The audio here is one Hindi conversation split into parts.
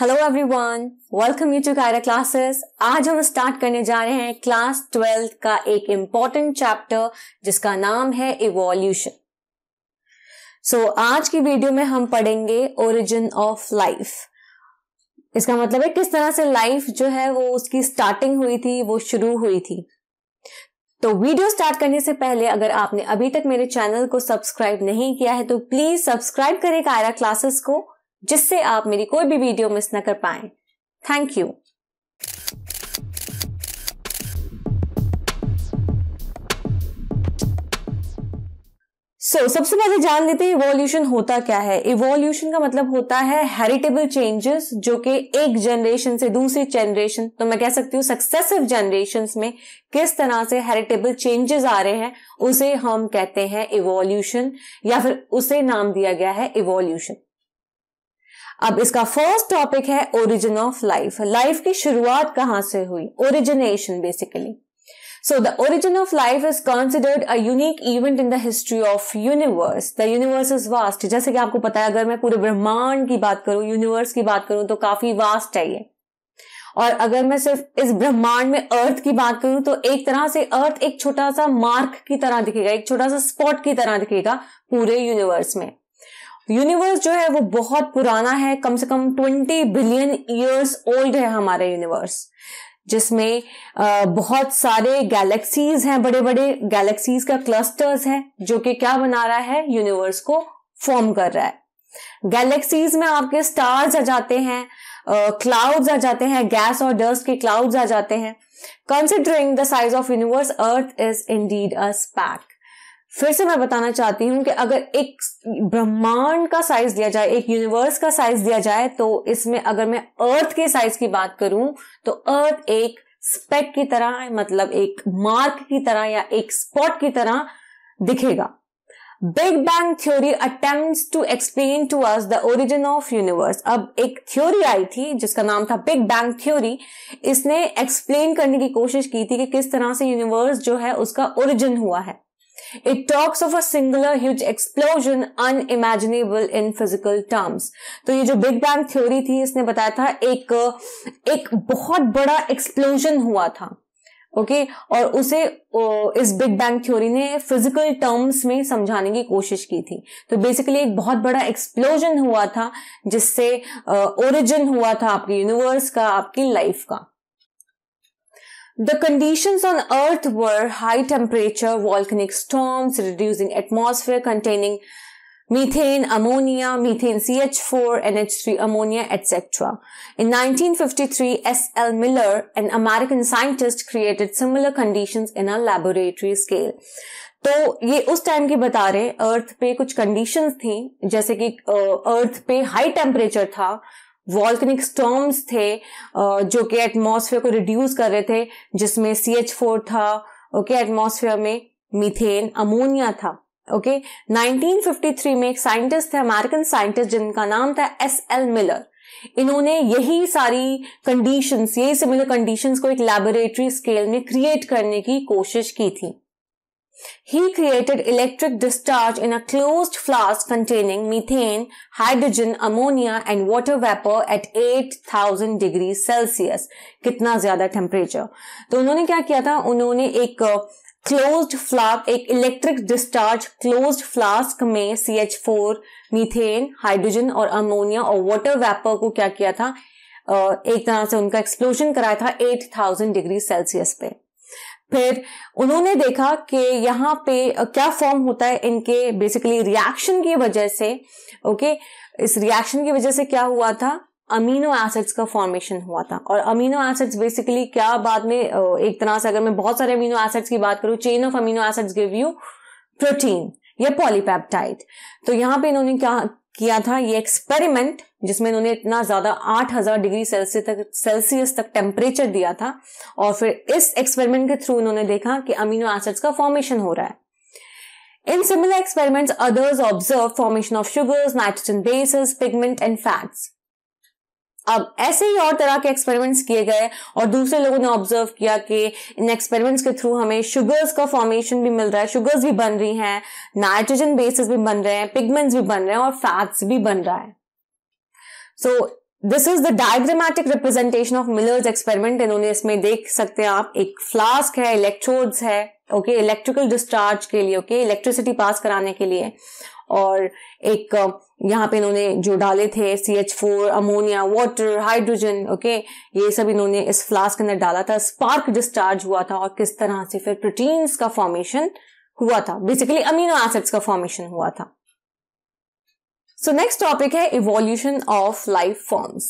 Hello everyone, welcome you to Kaira classes. आज हम स्टार्ट करने जा रहे हैं क्लास 12 का एक इम्पोर्टेंट चैप्टर जिसका नाम है इवोल्यूशन। आज की वीडियो में हम पढ़ेंगे ओरिजिन ऑफ लाइफ। इसका मतलब है किस तरह से लाइफ जो है वो उसकी स्टार्टिंग हुई थी, वो शुरू हुई थी। तो वीडियो स्टार्ट करने से पहले अगर आपने अभी तक मेरे चैनल को सब्सक्राइब नहीं किया है तो प्लीज सब्सक्राइब करें कायरा क्लासेस को, जिससे आप मेरी कोई भी वीडियो मिस ना कर पाएं। Thank you. सबसे पहले जान लेते हैं इवोल्यूशन होता क्या है। इवोल्यूशन का मतलब होता है हेरिटेबल चेंजेस जो कि एक जनरेशन से दूसरी जनरेशन, तो मैं कह सकती हूँ सक्सेसिव जनरेशंस में किस तरह से हेरिटेबल चेंजेस आ रहे हैं, उसे हम कहते हैं इवोल्यूशन, या फिर उसे नाम दिया गया है इवोल्यूशन। अब इसका फर्स्ट टॉपिक है ओरिजिन ऑफ लाइफ। लाइफ की शुरुआत कहां से हुई, origination basically. So the origin of life is considered a unique event in the history of universe. The universe is vast. जैसे कि आपको पता है, अगर मैं पूरे ब्रह्मांड की बात करूं, यूनिवर्स की बात करूं, तो काफी वास्ट है ये। और अगर मैं सिर्फ इस ब्रह्मांड में अर्थ की बात करूं तो एक तरह से अर्थ एक छोटा सा मार्क की तरह दिखेगा, एक छोटा सा स्पॉट की तरह दिखेगा पूरे यूनिवर्स में। यूनिवर्स जो है वो बहुत पुराना है, कम से कम 20 बिलियन ईयर्स ओल्ड है हमारे यूनिवर्स, जिसमें बहुत सारे गैलेक्सीज हैं, बड़े बड़े गैलेक्सीज का क्लस्टर्स है जो कि क्या बना रहा है, यूनिवर्स को फॉर्म कर रहा है। गैलेक्सीज में आपके स्टार्स आ जाते हैं, क्लाउड्स आ जाते हैं, गैस और डस्ट के क्लाउड्स आ जाते हैं। Considering the size of universe, earth is indeed a speck. फिर से मैं बताना चाहती हूं कि अगर एक ब्रह्मांड का साइज दिया जाए, एक यूनिवर्स का साइज दिया जाए, तो इसमें अगर मैं अर्थ के साइज की बात करूं तो अर्थ एक स्पेक की तरह, मतलब एक मार्क की तरह या एक स्पॉट की तरह दिखेगा। Big bang theory attempts to explain to us the origin of universe. अब एक थ्योरी आई थी जिसका नाम था बिग बैंग थ्योरी। इसने एक्सप्लेन करने की कोशिश की थी कि किस तरह से यूनिवर्स जो है उसका ओरिजिन हुआ है। It talks of a singular huge explosion unimaginable in physical terms. तो ये जो बिग बैंग थ्योरी थी, इसने बताया था एक बहुत बड़ा एक्सप्लोजन हुआ था, ओके? और उसे इस बिग बैंग थ्योरी ने फिजिकल टर्म्स में समझाने की कोशिश की थी। तो बेसिकली एक बहुत बड़ा एक्सप्लोजन हुआ था जिससे ओरिजिन हुआ था आपके यूनिवर्स का, आपकी लाइफ का। The conditions on Earth were high temperature, volcanic storms, reducing atmosphere containing methane, ammonia, methane CH4, NH3 ammonia, etc. In 1953, S.L. Miller, an American scientist, created similar conditions in a laboratory scale. तो ये उस टाइम की बता रहे हैं, अर्थ पे कुछ कंडीशंस थी, जैसे कि अर्थ पे हाई टेम्परेचर था, वॉल्केनिक स्टॉर्म्स थे जो कि एटमॉस्फेयर को रिड्यूस कर रहे थे, जिसमें CH4 था, ओके? एटमॉस्फेयर में मीथेन, अमोनिया था, ओके? 1953 में एक साइंटिस्ट थे, अमेरिकन साइंटिस्ट, जिनका नाम था S.L. मिलर। इन्होंने यही सारी कंडीशंस, यही सिमिलर कंडीशंस को एक लैबोरेटरी स्केल में क्रिएट करने की कोशिश की थी। He created electric discharge in a closed flask containing methane, hydrogen, ammonia and water vapor at 8000 degree Celsius. कितना ज्यादा टेम्परेचर। तो उन्होंने क्या किया था, उन्होंने एक क्लोज्ड फ्लास्क, एक इलेक्ट्रिक डिस्चार्ज क्लोज्ड फ्लास्क में CH4, मीथेन, हाइड्रोजन और अमोनिया और वाटर वेपर को क्या किया था, एक तरह से उनका एक्सप्लोजन कराया था 8000 डिग्री सेल्सियस पे। फिर उन्होंने देखा कि यहाँ पे क्या फॉर्म होता है इनके बेसिकली रिएक्शन की वजह से, ओके? इस रिएक्शन की वजह से क्या हुआ था, अमीनो एसिड्स का फॉर्मेशन हुआ था। और अमीनो एसिड्स बेसिकली क्या, बाद में एक तरह से अगर मैं बहुत सारे अमीनो एसिड्स की बात करूं, chain of amino acids give you protein या पॉलीपेप्टाइड। तो यहाँ पे इन्होंने क्या किया था, ये एक्सपेरिमेंट जिसमें इन्होंने इतना ज्यादा 8000 डिग्री सेल्सियस तक टेम्परेचर दिया था, और फिर इस एक्सपेरिमेंट के थ्रू उन्होंने देखा कि अमीनो एसिड्स का फॉर्मेशन हो रहा है। In similar experiments others observe formation of sugars, nitrogen bases, pigment and fats. अब ऐसे ही और तरह के एक्सपेरिमेंट्स किए गए और दूसरे लोगों ने ऑब्जर्व किया कि इन एक्सपेरिमेंट्स के थ्रू हमें शुगर्स का फॉर्मेशन भी मिल रहा है, शुगर्स भी बन रही हैं, नाइट्रोजन बेसेस भी बन रहे हैं, पिगमेंट्स भी बन रहे हैं और फैट्स भी बन रहा है। So this is the diagrammatic representation of Miller's experiment. इन्होंने इसमें देख सकते हैं आप, एक फ्लास्क है, इलेक्ट्रोड्स है, ओके, इलेक्ट्रिकल डिस्चार्ज के लिए, ओके, इलेक्ट्रिसिटी पास कराने के लिए, और एक यहाँ पे इन्होंने जो डाले थे CH4, ammonia, water, hydrogen, okay, ये सब इन्होंने इस फ्लास्क के अंदर डाला था, स्पार्क डिस्चार्ज हुआ था, और किस तरह से फिर प्रोटीन्स का फॉर्मेशन हुआ था, बेसिकली अमीनो एसिड्स का फॉर्मेशन हुआ था। सो नेक्स्ट टॉपिक है इवोल्यूशन ऑफ लाइफ फॉर्म्स।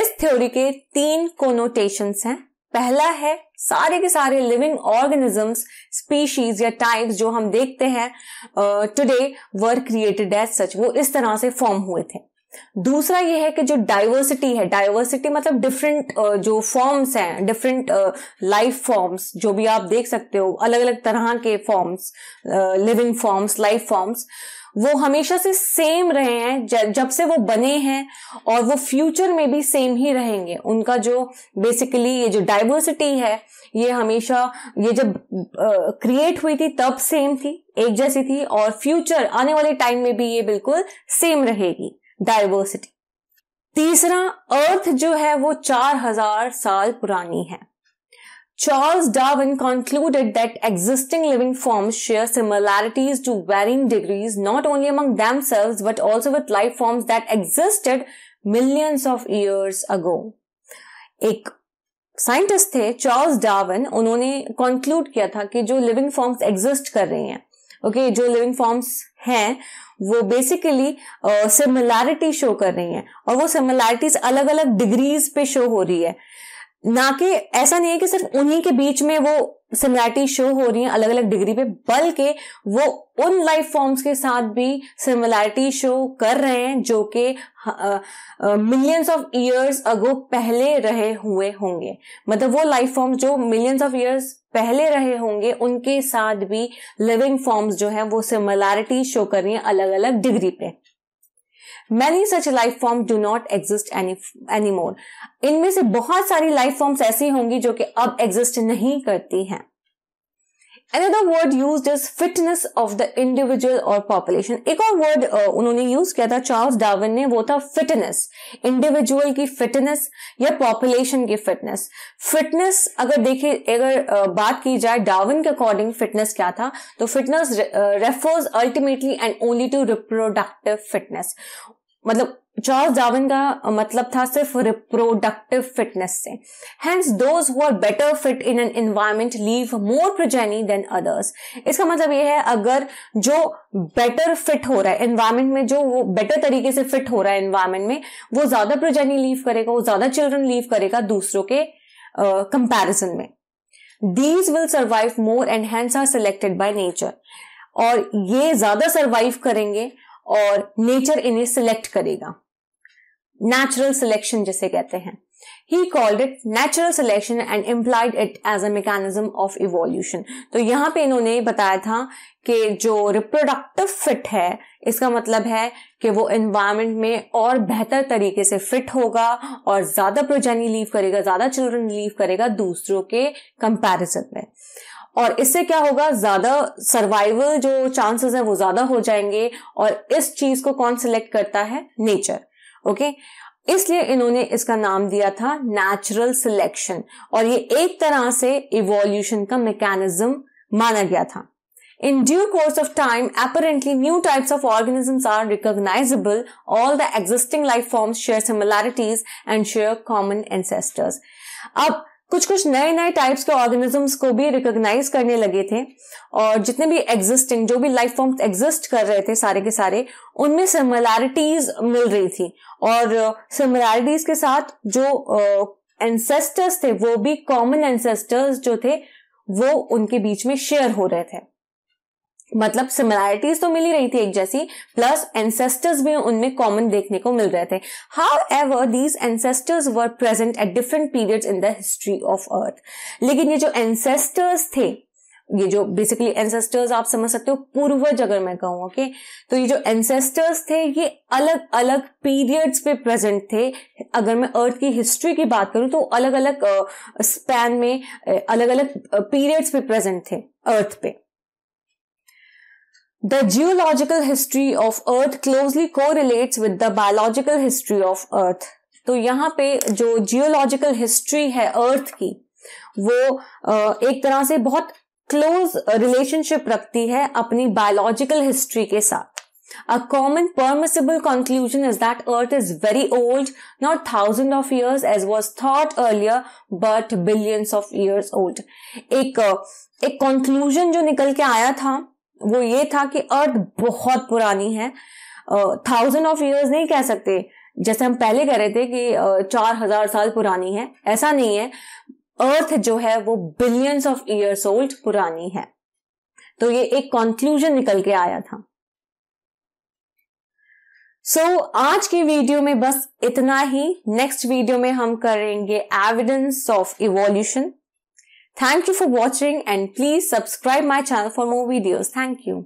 इस थ्योरी के तीन कोनोटेशंस हैं। पहला है सारे के सारे लिविंग ऑर्गेनिजम्स, स्पीशीज या टाइप्स जो हम देखते हैं today were created as such, वो इस तरह से फॉर्म हुए थे। दूसरा ये है कि जो डाइवर्सिटी है, डाइवर्सिटी मतलब डिफरेंट जो फॉर्म्स हैं, डिफरेंट लाइफ फॉर्म्स जो भी आप देख सकते हो, अलग अलग तरह के forms, living forms, life forms, वो हमेशा से सेम रहे हैं जब से वो बने हैं, और वो फ्यूचर में भी सेम ही रहेंगे। उनका जो बेसिकली ये जो डाइवर्सिटी है, ये हमेशा, ये जब क्रिएट हुई थी तब सेम थी, एक जैसी थी, और फ्यूचर आने वाले टाइम में भी ये बिल्कुल सेम रहेगी डाइवर्सिटी। तीसरा, अर्थ जो है वो 4000 साल पुरानी है। Charles Darwin concluded that existing living forms share similarities to varying degrees not only among themselves but also with life forms that existed millions of years ago. एक साइंटिस्ट थे चार्ल्स डार्विन, उन्होंने कंक्लूड किया था कि जो लिविंग फॉर्म्स एग्जिस्ट कर रहे हैं, ओके, जो लिविंग फॉर्म्स हैं वो बेसिकली सिमिलैरिटी शो कर रही हैं, और वो सिमिलैरिटीज अलग अलग डिग्रीज पे शो हो रही है, ना कि ऐसा नहीं है कि सिर्फ उन्हीं के बीच में वो सिमिलैरिटी शो हो रही है अलग अलग डिग्री पे, बल्कि वो उन लाइफ फॉर्म्स के साथ भी सिमिलैरिटी शो कर रहे हैं जो कि मिलियंस ऑफ इयर्स अगो पहले रहे हुए होंगे। मतलब वो लाइफ फॉर्म्स जो मिलियंस ऑफ इयर्स पहले रहे होंगे, उनके साथ भी लिविंग फॉर्म्स जो है वो सिमिलैरिटी शो कर रही है अलग अलग डिग्री पे। Many such life forms do not exist anymore. इनमें से बहुत सारी life forms ऐसी होंगी जो कि अब exist नहीं करती हैं। Another word used is fitness of the individual or population. एक और word उन्होंने use किया था चार्ल्स डार्विन ने, वो था fitness, individual की fitness या population की fitness। Fitness अगर देखिए, अगर बात की जाए डार्विन के according fitness क्या था, तो fitness refers ultimately and only to reproductive fitness. मतलब चार्ल्स डार्विन का मतलब था सिर्फ रिप्रोडक्टिव फिटनेस से। Hence, those who are better fit in an environment leave more progeny than others. इसका मतलब यह है, अगर जो बेटर फिट हो रहा है एनवायरमेंट में, जो वो बेटर तरीके से फिट हो रहा है एनवायरमेंट में, वो ज्यादा प्रोजेनी लीव करेगा, वो ज्यादा चिल्ड्रन लीव करेगा दूसरों के कंपैरिजन में। These will survive more and hence are selected by nature. और ये ज्यादा सर्वाइव करेंगे और नेचर इन्हें सिलेक्ट करेगा, नेचुरल सिलेक्शन जिसे कहते हैं। He called it natural selection and implied it as a mechanism of evolution. तो यहाँ पे इन्होंने बताया था कि जो रिप्रोडक्टिव फिट है, इसका मतलब है कि वो एनवायरमेंट में और बेहतर तरीके से फिट होगा और ज्यादा प्रोजेनी लीव करेगा, ज्यादा चिल्ड्रन लीव करेगा दूसरों के कंपैरिजन में, और इससे क्या होगा, ज्यादा सर्वाइवल जो चांसेस हैं वो ज्यादा हो जाएंगे। और इस चीज को कौन सिलेक्ट करता है? नेचर, ओके, इसलिए इन्होंने इसका नाम दिया था नेचुरल सिलेक्शन, और ये एक तरह से इवोल्यूशन का मैकेनिज्म माना गया था। In due course of time, apparently new types of organisms are recognizable. All the existing life forms share similarities and share common ancestors. अब कुछ नए नए टाइप्स के ऑर्गेनिजम्स को भी रिकॉग्नाइज करने लगे थे, और जितने भी एग्जिस्टिंग, जो भी लाइफ फॉर्म्स एग्जिस्ट कर रहे थे सारे के सारे, उनमें सिमिलैरिटीज मिल रही थी, और सिमिलैरिटीज के साथ जो एंसेस्टर्स थे, वो भी कॉमन एंसेस्टर्स जो थे वो उनके बीच में शेयर हो रहे थे। मतलब सिमिलैरिटीज तो मिल ही रही थी एक जैसी, प्लस एंसेस्टर्स भी उनमें कॉमन देखने को मिल रहे थे। However these ancestors were present at different periods in the history of earth. लेकिन ये जो एंसेस्टर्स थे, ये जो बेसिकली एंसेस्टर्स आप समझ सकते हो पूर्वज, अगर मैं कहूँ, ओके, तो ये जो एंसेस्टर्स थे ये अलग अलग पीरियड्स पे प्रेजेंट थे। अगर मैं अर्थ की हिस्ट्री की बात करूँ तो अलग अलग स्पैन में, अलग अलग पीरियड्स पे प्रेजेंट थे अर्थ पे। The geological history of Earth closely correlates with the biological history of Earth. तो यहाँ पे जो जियोलॉजिकल हिस्ट्री है अर्थ की, वो एक तरह से बहुत क्लोज रिलेशनशिप रखती है अपनी बायोलॉजिकल हिस्ट्री के साथ. A common permissible conclusion is that Earth is very old, not thousands of years as was thought earlier, but billions of years old. एक conclusion जो निकल के आया था वो ये था कि Earth बहुत पुरानी है. Thousand of years नहीं कह सकते, जैसे हम पहले कह रहे थे कि 4000 साल पुरानी है, ऐसा नहीं है. Earth जो है वो billions of years old पुरानी है. तो ये एक conclusion निकल के आया था. आज की वीडियो में बस इतना ही. नेक्स्ट वीडियो में हम करेंगे evidence of evolution. Thank you for watching and please subscribe my channel for more videos. Thank you.